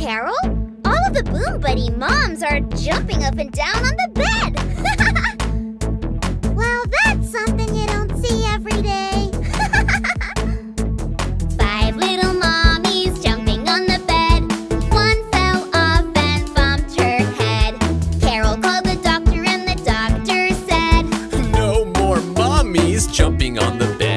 Carol? All of the Boom Buddy moms are jumping up and down on the bed! Well, that's something you don't see every day. 5 little mommies jumping on the bed. 1 fell off and bumped her head. Carol called the doctor and the doctor said, "No more mommies jumping on the bed."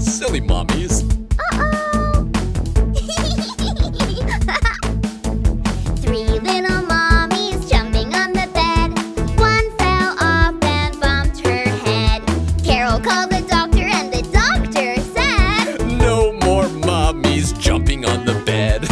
Silly mommies. Uh-oh. 3 little mommies jumping on the bed. 1 fell off and bumped her head. Carol called the doctor and the doctor said, "No more mommies jumping on the bed."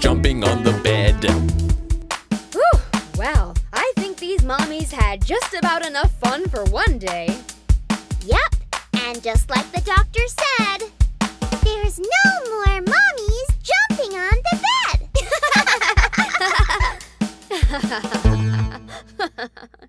Jumping on the bed. Ooh, well, I think these mommies had just about enough fun for one day. Yep, and just like the doctor said, there's no more mommies jumping on the bed.